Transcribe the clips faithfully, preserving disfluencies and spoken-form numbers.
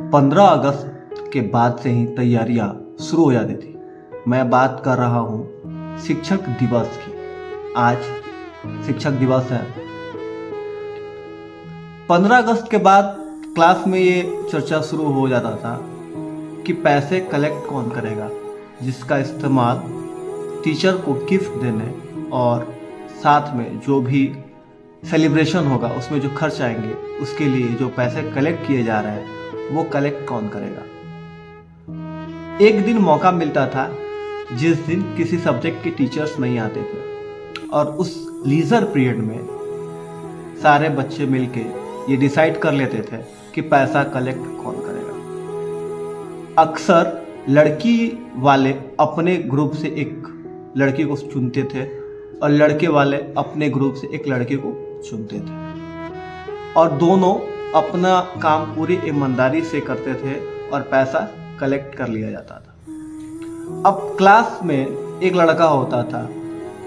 पंद्रह अगस्त के बाद से ही तैयारियां शुरू हो जाती थी। मैं बात कर रहा हूँ शिक्षक दिवस की। आज शिक्षक दिवस है। पंद्रह अगस्त के बाद क्लास में ये चर्चा शुरू हो जाता था कि पैसे कलेक्ट कौन करेगा, जिसका इस्तेमाल टीचर को गिफ्ट देने और साथ में जो भी सेलिब्रेशन होगा उसमें जो खर्च आएंगे उसके लिए जो पैसे कलेक्ट किए जा रहे हैं वो कलेक्ट कौन करेगा। एक दिन मौका मिलता था जिस दिन किसी सब्जेक्ट के टीचर्स नहीं आते थे और उस लीजर पीरियड में सारे बच्चे मिलके ये डिसाइड कर लेते थे कि पैसा कलेक्ट कौन करेगा। अक्सर लड़की वाले अपने ग्रुप से एक लड़की को चुनते थे और लड़के वाले अपने ग्रुप से एक लड़के को चुनते थे और दोनों अपना काम पूरी ईमानदारी से करते थे और पैसा कलेक्ट कर लिया जाता था। अब क्लास में एक लड़का होता था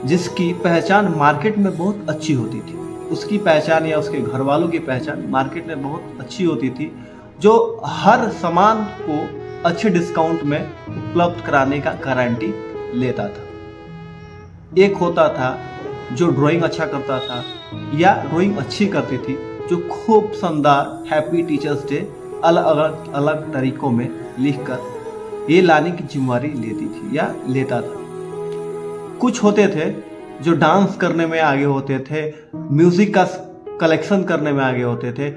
जिसकी पहचान मार्केट में बहुत अच्छी होती थी, उसकी पहचान या उसके घर वालों की पहचान मार्केट में बहुत अच्छी होती थी, जो हर सामान को अच्छे डिस्काउंट में उपलब्ध कराने का गारंटी लेता था। एक होता था जो ड्राइंग अच्छा करता था या ड्राइंग अच्छी करती थी, जो खूब शानदार हैप्पी टीचर्स डे अलग अलग अलग तरीकों में लिखकर ये लाने की जिम्मेदारी लेती थी या लेता था। कुछ होते थे जो डांस करने में आगे होते थे, म्यूजिक का कलेक्शन करने में आगे होते थे,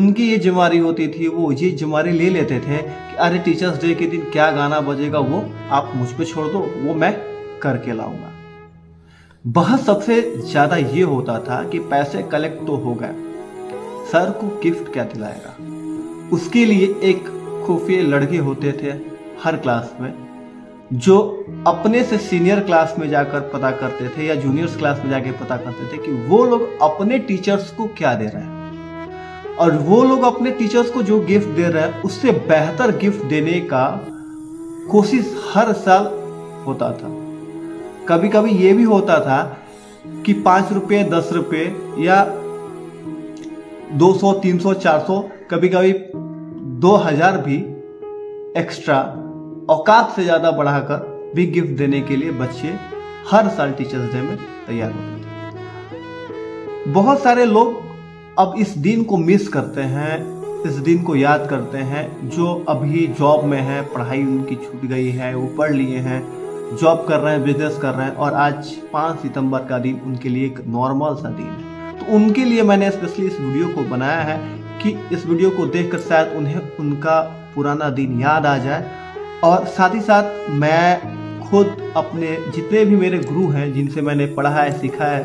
उनकी ये जिम्मेदारी होती थी, वो ये जिम्मेदारी ले लेते थे कि अरे टीचर्स डे के दिन क्या गाना बजेगा वो आप मुझ पर छोड़ दो, वो मैं करके लाऊंगा। बहस सबसे ज्यादा ये होता था कि पैसे कलेक्ट तो हो गए, सर को गिफ्ट क्या दिलाएगा। उसके लिए एक खुफिया लड़के होते थे हर क्लास में जो अपने से सीनियर क्लास में जाकर पता करते थे या जूनियर्स क्लास में जाकर पता करते थे कि वो लोग अपने टीचर्स को क्या दे रहे हैं और वो लोग अपने टीचर्स को जो गिफ्ट दे रहे हैं उससे बेहतर गिफ्ट देने का कोशिश हर साल होता था। कभी कभी ये भी होता था कि पाँच रुपये दस रुपये या दो सौ तीन सौ चार सौ कभी कभी दो हजार भी एक्स्ट्रा औकात से ज़्यादा बढ़ाकर भी गिफ्ट देने के लिए बच्चे हर साल टीचर्स डे में तैयार होते थे। बहुत सारे लोग अब इस दिन को मिस करते हैं, इस दिन को याद करते हैं, जो अभी जॉब में हैं, पढ़ाई उनकी छूट गई है, वो पढ़ लिए हैं, जॉब कर रहे हैं, बिजनेस कर रहे हैं और आज पाँच सितंबर का दिन उनके लिए एक नॉर्मल सा दिन है। तो उनके लिए मैंने स्पेशली इस वीडियो को बनाया है कि इस वीडियो को देखकर शायद उन्हें उनका पुराना दिन याद आ जाए। और साथ ही साथ मैं खुद अपने जितने भी मेरे गुरु हैं जिनसे मैंने पढ़ा है, सीखा है,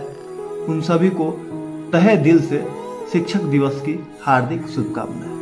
उन सभी को तहे दिल से शिक्षक दिवस की हार्दिक शुभकामनाएं।